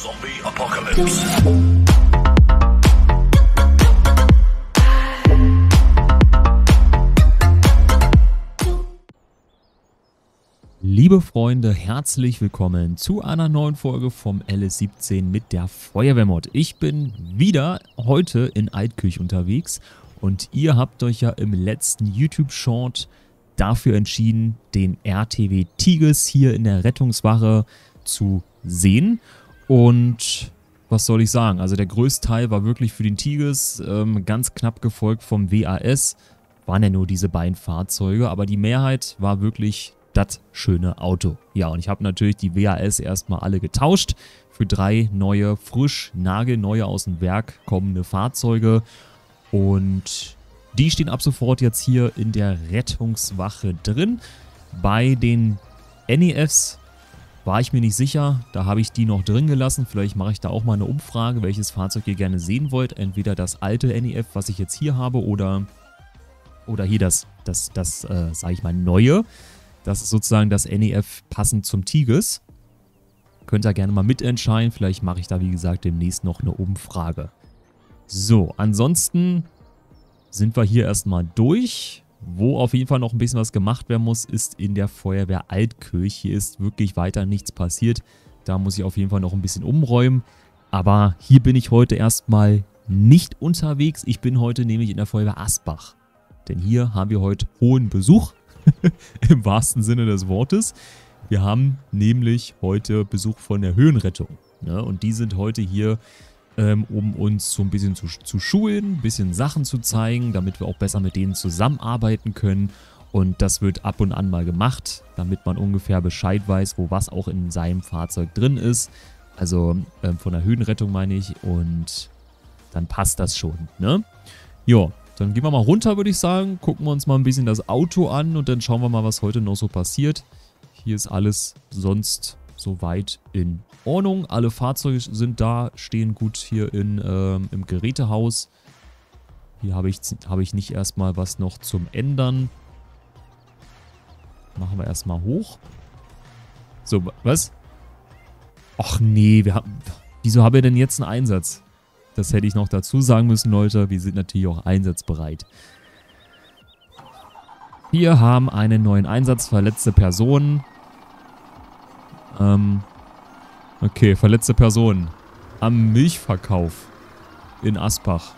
Zombie Apocalypse. Liebe Freunde, herzlich willkommen zu einer neuen Folge vom LS17 mit der Feuerwehrmod. Ich bin wieder heute in Altkirch unterwegs und ihr habt euch ja im letzten YouTube-Short dafür entschieden, den RTW Tigges hier in der Rettungswache zu sehen. Und was soll ich sagen? Also der größte Teil war wirklich für den Tigges, ganz knapp gefolgt vom WAS. Waren ja nur diese beiden Fahrzeuge, aber die Mehrheit war wirklich das schöne Auto. Ja, und ich habe natürlich die WAS erstmal alle getauscht für drei neue, frisch, nagelneue aus dem Werk kommende Fahrzeuge. Und die stehen ab sofort jetzt hier in der Rettungswache drin. Bei den NEFs war ich mir nicht sicher, da habe ich die noch drin gelassen. Vielleicht mache ich da auch mal eine Umfrage, welches Fahrzeug ihr gerne sehen wollt. Entweder das alte NEF, was ich jetzt hier habe, oder hier das sage ich mal, neue. Das ist sozusagen das NEF passend zum Tigges. Könnt ihr gerne mal mitentscheiden. Vielleicht mache ich da, wie gesagt, demnächst noch eine Umfrage. So, ansonsten sind wir hier erstmal durch. Wo auf jeden Fall noch ein bisschen was gemacht werden muss, ist in der Feuerwehr Altkirch. Hier ist wirklich weiter nichts passiert. Da muss ich auf jeden Fall noch ein bisschen umräumen. Aber hier bin ich heute erstmal nicht unterwegs. Ich bin heute nämlich in der Feuerwehr Asbach. Denn hier haben wir heute hohen Besuch. Im wahrsten Sinne des Wortes. Wir haben nämlich heute Besuch von der Höhenrettung. Ne? Und die sind heute hier, um uns so ein bisschen zu schulen, ein bisschen Sachen zu zeigen, damit wir auch besser mit denen zusammenarbeiten können. Und das wird ab und an mal gemacht, damit man ungefähr Bescheid weiß, wo was auch in seinem Fahrzeug drin ist. Also von der Höhenrettung meine ich. Und dann passt das schon. Ne? Jo. Dann gehen wir mal runter, würde ich sagen, gucken wir uns mal ein bisschen das Auto an und dann schauen wir mal, was heute noch so passiert. Hier ist alles sonst soweit in Ordnung. Alle Fahrzeuge sind da, stehen gut hier im Gerätehaus. Hier habe ich nicht erstmal was noch zum Ändern. Machen wir erstmal hoch. So, was? Ach nee, wieso haben wir denn jetzt einen Einsatz? Das hätte ich noch dazu sagen müssen, Leute. Wir sind natürlich auch einsatzbereit. Wir haben einen neuen Einsatz. Verletzte Personen. Okay, verletzte Personen. Am Milchverkauf in Asbach.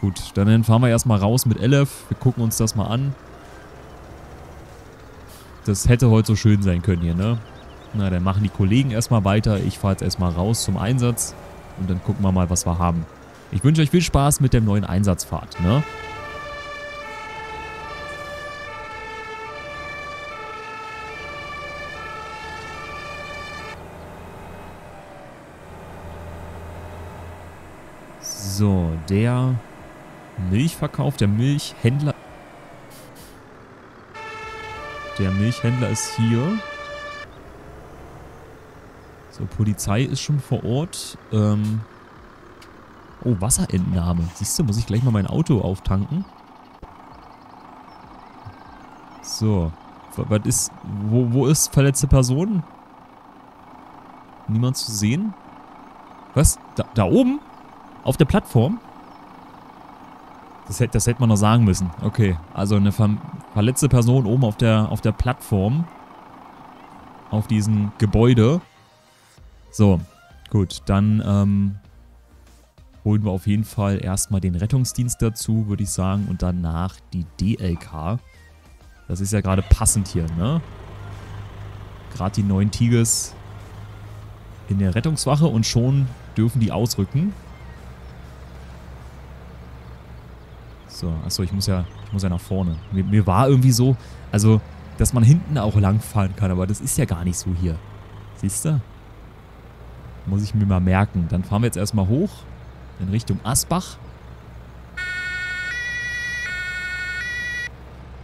Gut, dann fahren wir erstmal raus mit Elef. Wir gucken uns das mal an. Das hätte heute so schön sein können hier, ne? Na, dann machen die Kollegen erstmal weiter. Ich fahre jetzt erstmal raus zum Einsatz. Und dann gucken wir mal, was wir haben. Ich wünsche euch viel Spaß mit der neuen Einsatzfahrt, ne? So, der Milchverkauf, der Milchhändler. Der Milchhändler ist hier. So, Polizei ist schon vor Ort. Oh, Wasserentnahme. Siehst du, muss ich gleich mal mein Auto auftanken. So. Was ist. Wo ist verletzte Person? Niemand zu sehen? Was? Da oben? Auf der Plattform? Das hätte man noch sagen müssen. Okay. Also eine verletzte Person oben auf der Plattform. Auf diesem Gebäude. So, gut, dann holen wir auf jeden Fall erstmal den Rettungsdienst dazu, würde ich sagen, und danach die DLK. Das ist ja gerade passend hier, ne? Gerade die neuen Tigges in der Rettungswache und schon dürfen die ausrücken. So, achso, ich muss ja nach vorne. Mir war irgendwie so, also, dass man hinten auch langfahren kann, aber das ist ja gar nicht so hier. Siehst du? Muss ich mir mal merken. Dann fahren wir jetzt erstmal hoch in Richtung Asbach.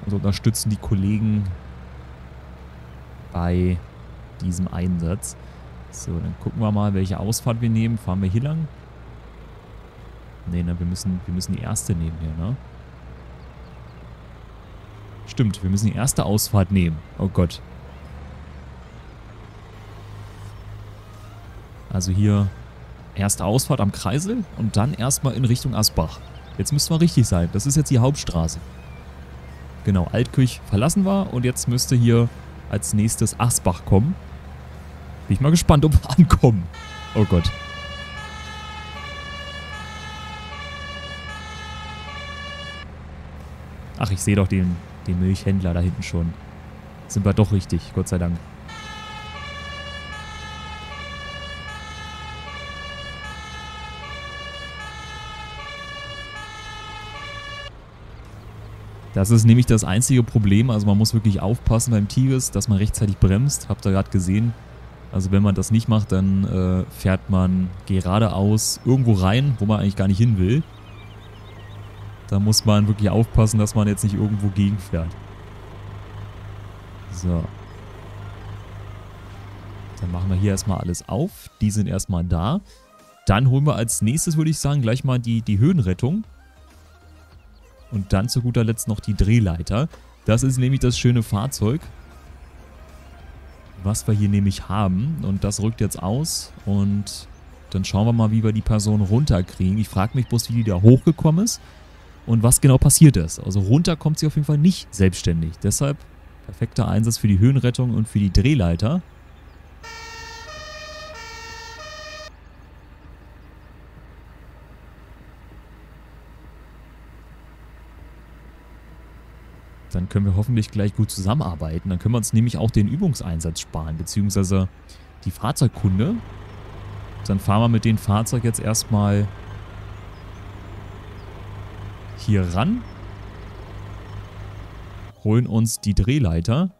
Und unterstützen die Kollegen bei diesem Einsatz. So, dann gucken wir mal, welche Ausfahrt wir nehmen. Fahren wir hier lang? Nee, ne, wir müssen die erste nehmen hier, ne? Stimmt, wir müssen die erste Ausfahrt nehmen. Oh Gott. Also hier erste Ausfahrt am Kreisel und dann erstmal in Richtung Asbach. Jetzt müsste man richtig sein. Das ist jetzt die Hauptstraße. Genau, Altkirch verlassen war und jetzt müsste hier als nächstes Asbach kommen. Bin ich mal gespannt, ob wir ankommen. Oh Gott. Ach, ich sehe doch den Milchhändler da hinten schon. Sind wir doch richtig, Gott sei Dank. Das ist nämlich das einzige Problem, also man muss wirklich aufpassen beim Tigris, dass man rechtzeitig bremst, habt ihr gerade gesehen. Also wenn man das nicht macht, dann fährt man geradeaus irgendwo rein, wo man eigentlich gar nicht hin will. Da muss man wirklich aufpassen, dass man jetzt nicht irgendwo gegenfährt. So. Dann machen wir hier erstmal alles auf. Die sind erstmal da. Dann holen wir als nächstes, würde ich sagen, gleich mal die Höhenrettung. Und dann zu guter Letzt noch die Drehleiter. Das ist nämlich das schöne Fahrzeug, was wir hier nämlich haben. Und das rückt jetzt aus. Und dann schauen wir mal, wie wir die Person runterkriegen. Ich frage mich bloß, wie die da hochgekommen ist und was genau passiert ist. Also runter kommt sie auf jeden Fall nicht selbstständig. Deshalb perfekter Einsatz für die Höhenrettung und für die Drehleiter. Dann können wir hoffentlich gleich gut zusammenarbeiten. Dann können wir uns nämlich auch den Übungseinsatz sparen, beziehungsweise die Fahrzeugkunde. Dann fahren wir mit dem Fahrzeug jetzt erstmal hier ran. Holen uns die Drehleiter.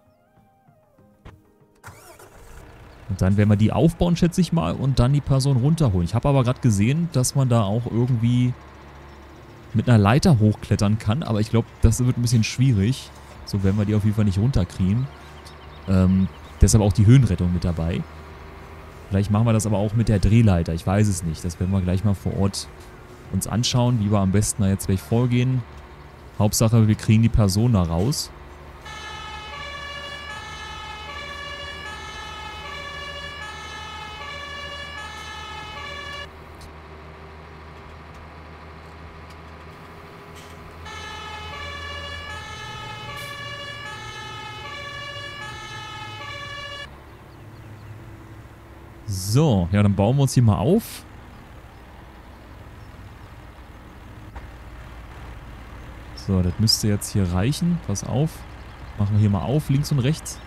Und dann werden wir die aufbauen, schätze ich mal, und dann die Person runterholen. Ich habe aber gerade gesehen, dass man da auch irgendwie mit einer Leiter hochklettern kann, aber ich glaube, das wird ein bisschen schwierig. So werden wir die auf jeden Fall nicht runterkriegen. Deshalb auch die Höhenrettung mit dabei. Vielleicht machen wir das aber auch mit der Drehleiter, ich weiß es nicht. Das werden wir gleich mal vor Ort uns anschauen, wie wir am besten da jetzt gleich vorgehen. Hauptsache, wir kriegen die Person da raus. So, ja, dann bauen wir uns hier mal auf. So, das müsste jetzt hier reichen. Pass auf. Machen wir hier mal auf, links und rechts.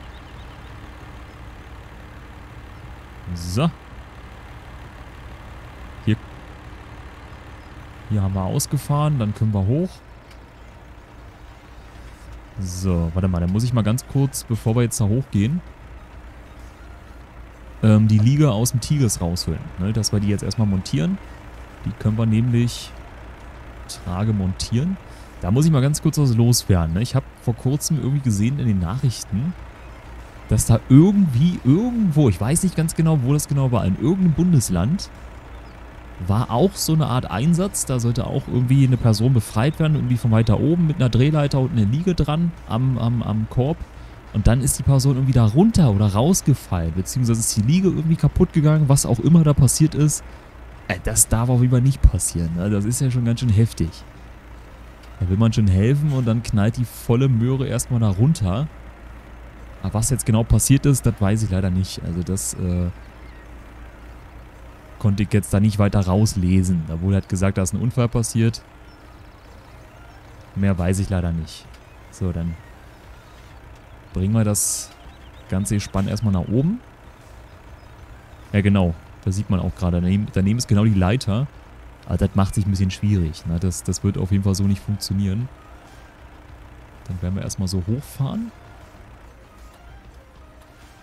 So. Hier haben wir ausgefahren, dann können wir hoch. So, warte mal, dann muss ich mal ganz kurz, bevor wir jetzt da hochgehen, die Liege aus dem Tigris rausholen, ne? Dass wir die jetzt erstmal montieren. Die können wir nämlich montieren. Da muss ich mal ganz kurz was loswerden, ne? Ich habe vor kurzem irgendwie gesehen in den Nachrichten, dass da irgendwo, ich weiß nicht ganz genau, wo das genau war, in irgendeinem Bundesland war auch so eine Art Einsatz. Da sollte auch irgendwie eine Person befreit werden, irgendwie von weiter oben mit einer Drehleiter und einer Liege dran am Korb. Und dann ist die Person irgendwie da runter oder rausgefallen, beziehungsweise ist die Liege irgendwie kaputt gegangen, was auch immer da passiert ist. Das darf auf jeden Fall nicht passieren, ne? Das ist ja schon ganz schön heftig. Da will man schon helfen und dann knallt die volle Möhre erstmal da runter. Aber was jetzt genau passiert ist, das weiß ich leider nicht. Also das konnte ich jetzt da nicht weiter rauslesen. Da wurde halt gesagt, da ist ein Unfall passiert. Mehr weiß ich leider nicht. So, dann bringen wir das ganze Spann erstmal nach oben. Ja, genau. Da sieht man auch gerade. Daneben ist genau die Leiter. Aber das macht sich ein bisschen schwierig, ne? Das wird auf jeden Fall so nicht funktionieren. Dann werden wir erstmal so hochfahren.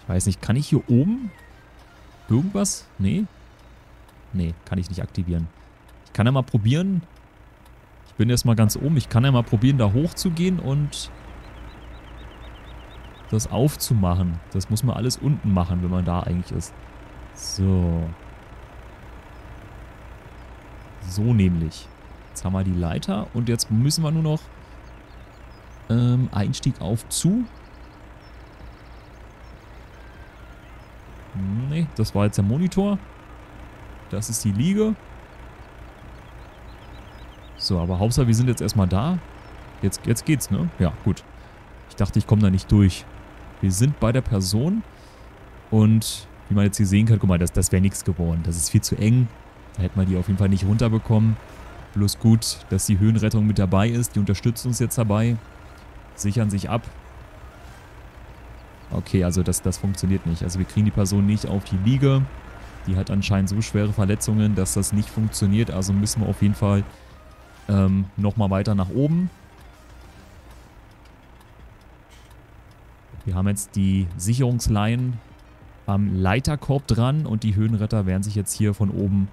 Ich weiß nicht, kann ich hier oben irgendwas? Nee. Nee, kann ich nicht aktivieren. Ich kann ja mal probieren. Ich bin erstmal ganz oben. Ich kann ja mal probieren, da hoch zu gehen und das aufzumachen. Das muss man alles unten machen, wenn man da eigentlich ist. So. So nämlich. Jetzt haben wir die Leiter und jetzt müssen wir nur noch Einstieg auf zu. Nee, das war jetzt der Monitor. Das ist die Liege. So, aber Hauptsache, wir sind jetzt erstmal da. Jetzt geht's, ne? Ja, gut. Ich dachte, ich komme da nicht durch. Wir sind bei der Person. Und wie man jetzt hier sehen kann, guck mal, das wäre nichts geworden. Das ist viel zu eng. Da hätte man die auf jeden Fall nicht runterbekommen. Bloß gut, dass die Höhenrettung mit dabei ist. Die unterstützt uns jetzt dabei. Sichern sich ab. Okay, also das funktioniert nicht. Also wir kriegen die Person nicht auf die Liege. Die hat anscheinend so schwere Verletzungen, dass das nicht funktioniert. Also müssen wir auf jeden Fall nochmal weiter nach oben. Wir haben jetzt die Sicherungsleinen am Leiterkorb dran und die Höhenretter werden sich jetzt hier von oben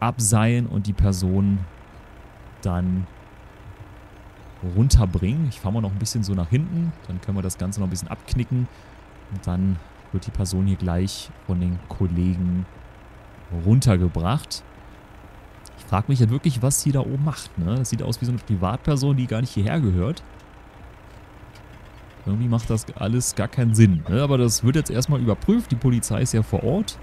abseilen und die Person dann runterbringen. Ich fahre mal noch ein bisschen so nach hinten, dann können wir das Ganze noch ein bisschen abknicken und dann wird die Person hier gleich von den Kollegen runtergebracht. Ich frage mich jetzt wirklich, was sie da oben macht, ne? Das sieht aus wie so eine Privatperson, die gar nicht hierher gehört. Irgendwie macht das alles gar keinen Sinn, ne? Aber das wird jetzt erstmal überprüft. Die Polizei ist ja vor Ort.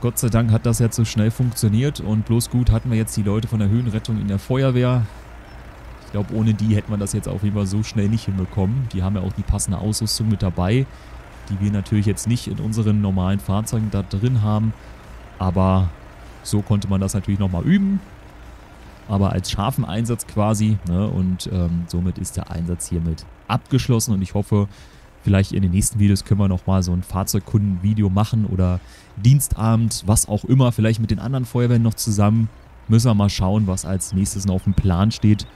Gott sei Dank hat das jetzt so schnell funktioniert und bloß gut hatten wir jetzt die Leute von der Höhenrettung in der Feuerwehr. Ich glaube, ohne die hätte man das jetzt auf jeden Fall so schnell nicht hinbekommen. Die haben ja auch die passende Ausrüstung mit dabei, die wir natürlich jetzt nicht in unseren normalen Fahrzeugen da drin haben. Aber so konnte man das natürlich nochmal üben. Aber als scharfen Einsatz quasi, ne? Und somit ist der Einsatz hiermit abgeschlossen und ich hoffe, vielleicht in den nächsten Videos können wir nochmal so ein Fahrzeugkundenvideo machen oder Dienstabend, was auch immer, vielleicht mit den anderen Feuerwehren noch zusammen. Müssen wir mal schauen, was als nächstes noch auf dem Plan steht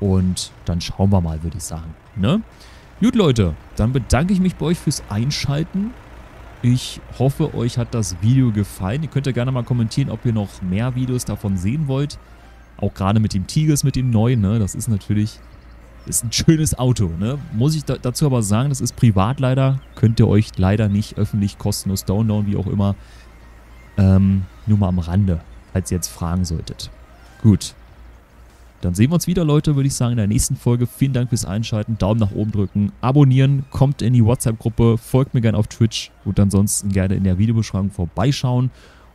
und dann schauen wir mal, würde ich sagen. Ne? Gut Leute, dann bedanke ich mich bei euch fürs Einschalten. Ich hoffe, euch hat das Video gefallen. Ihr könnt ja gerne mal kommentieren, ob ihr noch mehr Videos davon sehen wollt. Auch gerade mit dem Tigris, mit dem neuen, ne? Das ist natürlich... Ist ein schönes Auto, ne? Muss ich dazu aber sagen, das ist privat leider. Könnt ihr euch leider nicht öffentlich kostenlos downloaden, wie auch immer. Nur mal am Rande, falls ihr jetzt fragen solltet. Gut. Dann sehen wir uns wieder, Leute, würde ich sagen, in der nächsten Folge. Vielen Dank fürs Einschalten. Daumen nach oben drücken, abonnieren, kommt in die WhatsApp-Gruppe, folgt mir gerne auf Twitch und ansonsten gerne in der Videobeschreibung vorbeischauen.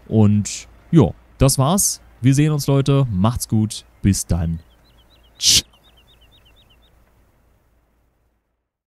Und ja, das war's. Wir sehen uns, Leute. Macht's gut. Bis dann. Ciao.